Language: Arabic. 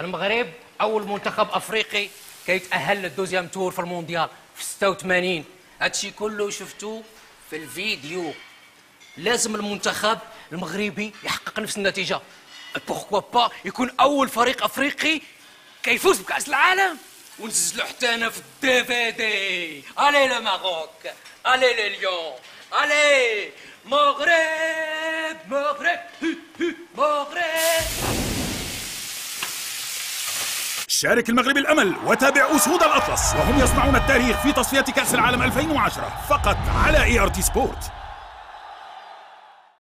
المغرب اول منتخب افريقي كيتاهل للدوزيام تور في المونديال في 86. هادشي كله شفتو في الفيديو. لازم المنتخب المغربي يحقق نفس النتيجه، بوركوا با يكون اول فريق افريقي كيفوز بكاس العالم ونسجلو حتى انا في الدي في دي. الي لو ماروك، الي لي ليون، الي مغرب مغرب مغرب. شارك المغرب الامل وتابع اسود الاطلس وهم يصنعون التاريخ في تصفيات كاس العالم 2010 فقط على ART سبورت.